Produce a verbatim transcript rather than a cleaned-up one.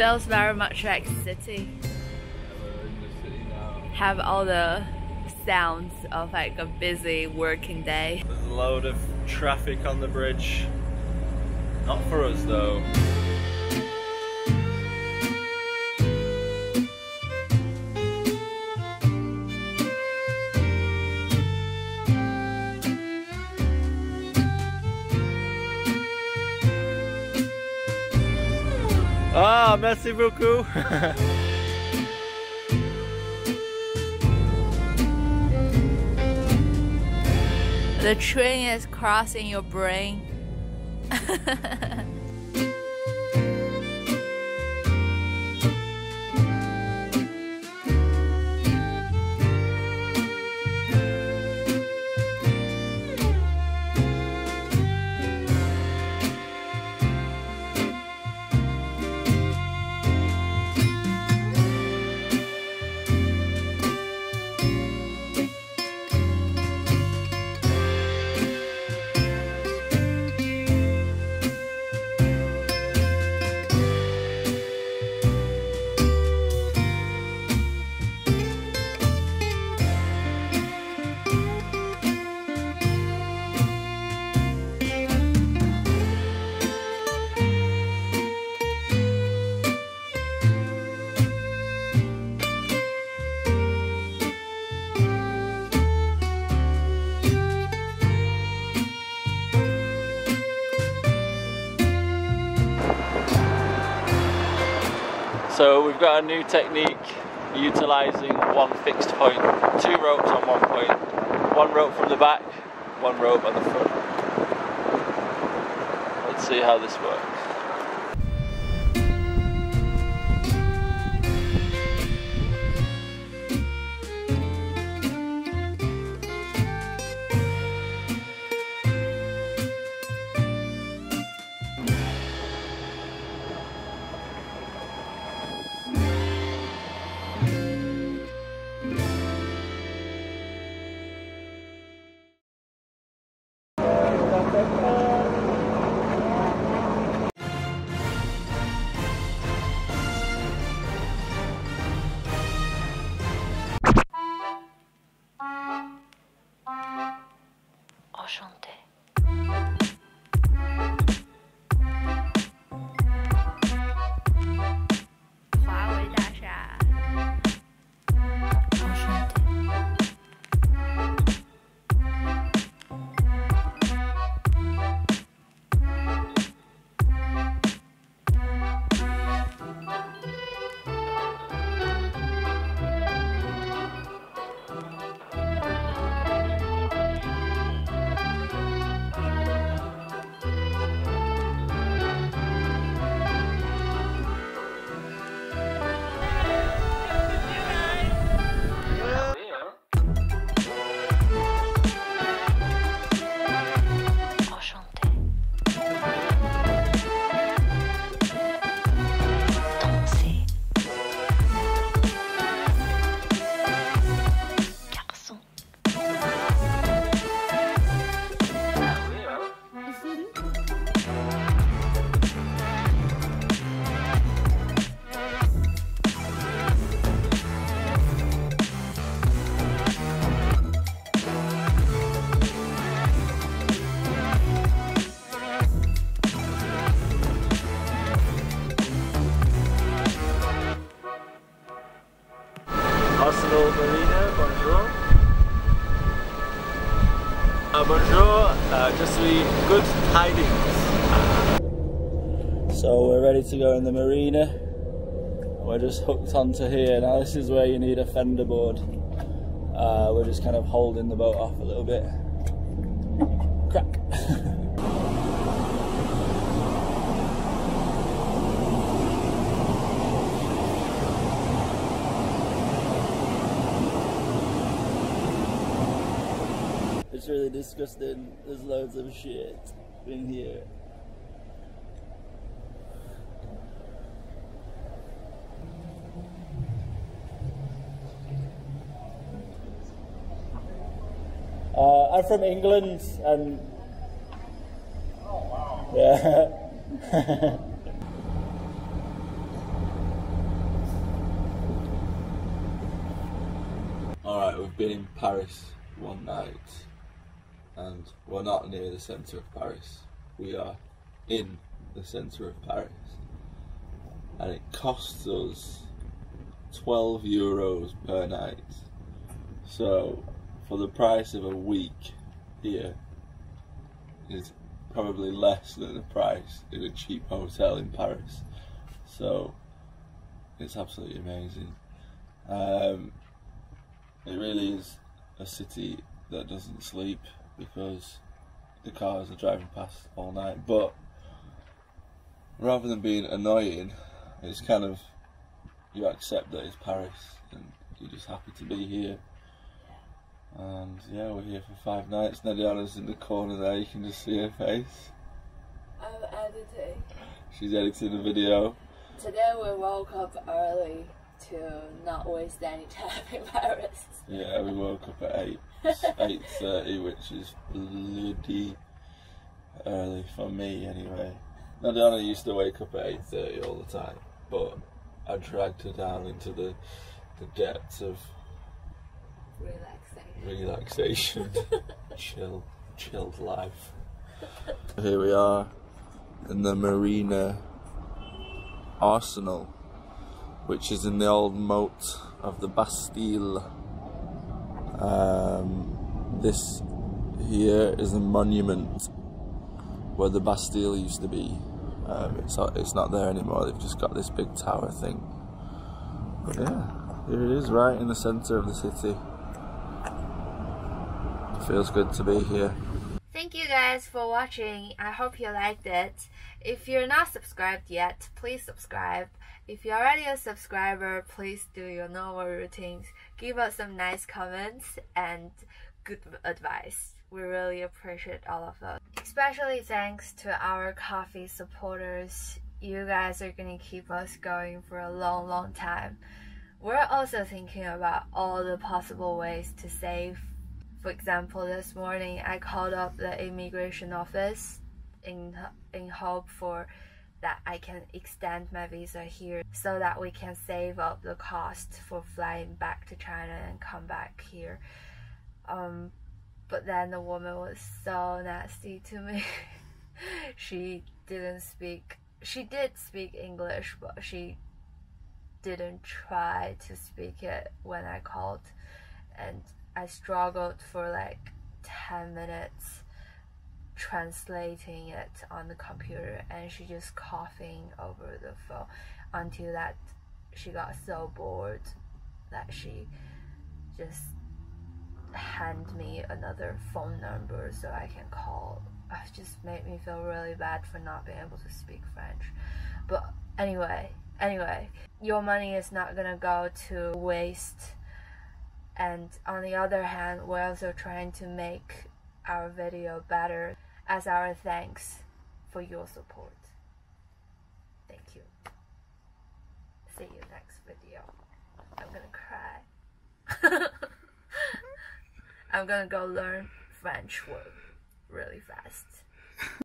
Bastille's very much like city. We're in the city now. Have all the sounds of like a busy working day. There's a load of traffic on the bridge. Not for us though. Ah, merci beaucoup. The train is crossing your brain. So we've got a new technique utilising one fixed point, two ropes on one point, one rope from the back, one rope at the front. Let's see how this works. Arsenal Marina, bonjour. Uh, bonjour, uh, just the good tidings. So we're ready to go in the marina. We're just hooked onto here. Now this is where you need a fender board. Uh, we're just kind of holding the boat off a little bit. Crack. It's really disgusting. There's loads of shit in here. Uh, I'm from England, and oh wow, yeah. Alright, we've been in Paris one night and we're not near the centre of Paris. We are in the centre of Paris and it costs us twelve euros per night. So for the price of a week here is probably less than the price in a cheap hotel in Paris. So it's absolutely amazing. Um, it really is a city that doesn't sleep because the cars are driving past all night, but rather than being annoying, it's kind of, you accept that it's Paris and you're just happy to be here. And yeah, we're here for five nights. Nadiana's in the corner there, you can just see her face. I'm editing. She's editing the video. Today we woke up early to not waste any time in Paris. Yeah, we woke up at eight, eight thirty, which is bloody early for me anyway. Nadiana used to wake up at eight thirty all the time, but I dragged her down into the, the depths of relaxation, relaxation. chill, chilled life. Here we are in the Marina Arsenal, which is in the old moat of the Bastille. Um, this here is a monument where the Bastille used to be. Um, it's, not, it's not there anymore, they've just got this big tower thing. But yeah, here it is, right in the centre of the city. Feels good to be here. Thank you guys for watching. I hope you liked it. If you're not subscribed yet, please subscribe. If you're already a subscriber, please do your normal routines. Give us some nice comments and good advice. We really appreciate all of those. Especially thanks to our coffee supporters. You guys are gonna keep us going for a long, long time. We're also thinking about all the possible ways to save. For example, this morning I called up the immigration office in, in hope for that I can extend my visa here so that we can save up the cost for flying back to China and come back here. Um, but then the woman was so nasty to me. She didn't speak, she did speak English, but she didn't try to speak it when I called, and I struggled for like ten minutes translating it on the computer, and she just coughing over the phone until that she got so bored that she just handed me another phone number so I can call. It just made me feel really bad for not being able to speak French. But anyway, anyway, your money is not gonna go to waste. And on the other hand, we're also trying to make our video better as our thanks for your support. Thank you. See you next video. I'm gonna cry. I'm gonna go learn French word really fast.